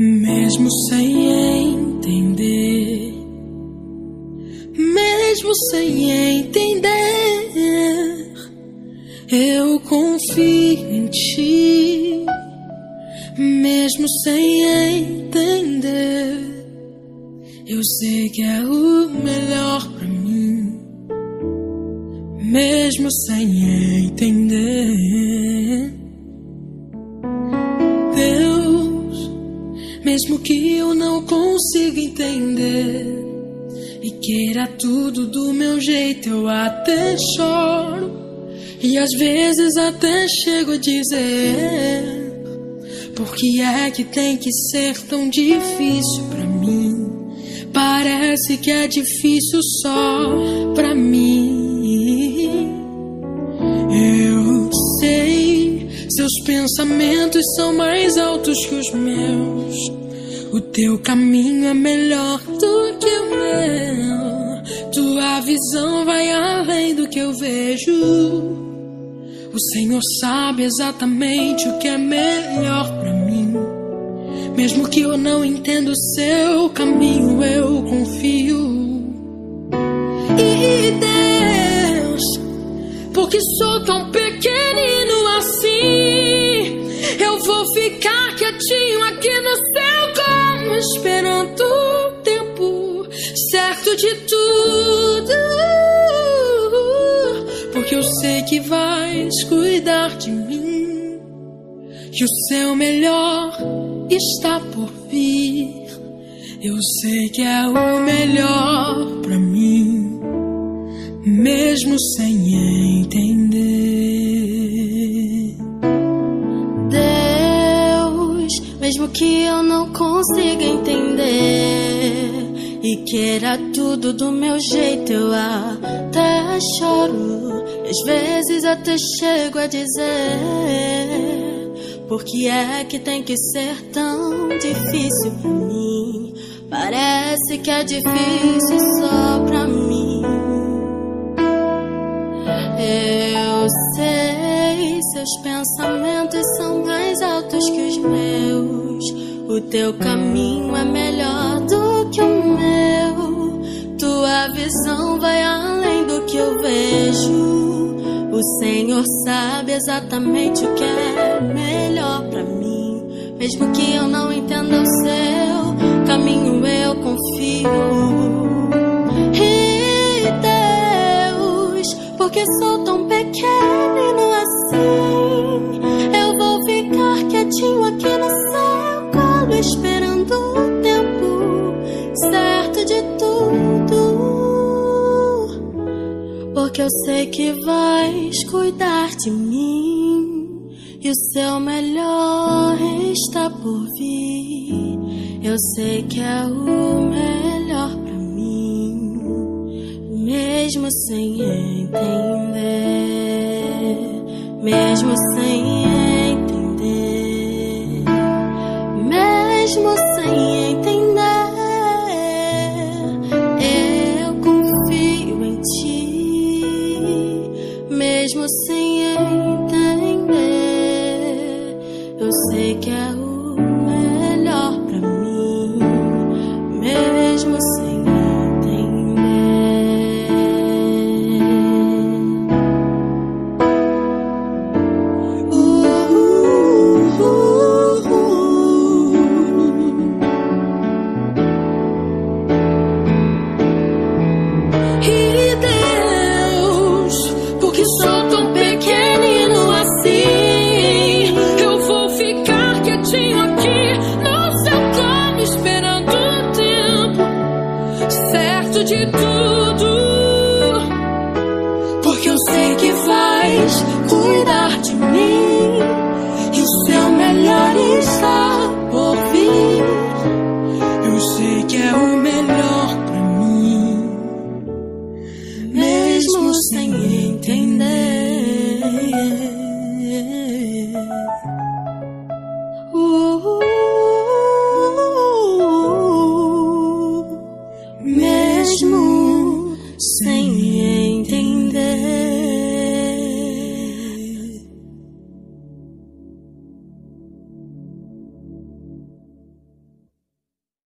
Mesmo sem entender, mesmo sem entender, eu confio em ti. Mesmo sem entender, eu sei que é o melhor pra mim. Mesmo sem entender, Deus, mesmo que eu não consiga entender e queira tudo do meu jeito, eu até choro e às vezes até chego a dizer: por que é que tem que ser tão difícil pra mim? Parece que é difícil só pra mim. Eu sei, seus pensamentos são mais altos que os meus. O teu caminho é melhor do que o meu. Tua visão vai além do que eu vejo. O Senhor sabe exatamente o que é melhor pra mim. Mesmo que eu não entenda o seu caminho, eu confio. E Deus, porque sou tão pequenino assim, eu vou ficar quietinho aqui no seu colo, esperando o tempo certo de tudo, porque eu sei que vais cuidar de mim, que o seu melhor está por vir. Eu sei que é o melhor pra mim, mesmo sem entender. Deus, mesmo que eu não consiga entender e queira tudo do meu jeito, eu até choro e às vezes até chego a dizer: por que é que tem que ser tão difícil pra mim? Parece que é difícil só pra mim. Eu sei, seus pensamentos são mais altos que os meus. O teu caminho é melhor do que o meu. Tua visão vai além do que eu vejo. O Senhor sabe exatamente o que é melhor pra mim. Mesmo que eu não entenda o seu caminho, eu confio. Porque sou tão pequenino assim, eu vou ficar quietinho aqui no seu colo, esperando o tempo certo de tudo, porque eu sei que vais cuidar de mim e o seu melhor está por vir. Eu sei que é o melhor pra mim, mesmo sem entender, mesmo sem entender, mesmo sem entender, eu confio em ti. Mesmo sem entender, eu sei que é o melhor pra mim, mesmo sem entender. Cuidado.